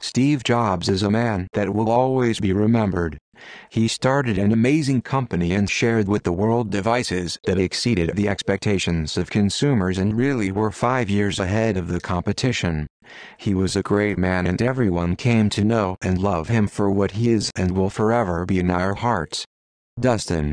Steve Jobs is a man that will always be remembered. He started an amazing company and shared with the world devices that exceeded the expectations of consumers and really were 5 years ahead of the competition. He was a great man, and everyone came to know and love him for what he is and will forever be in our hearts. Dustin.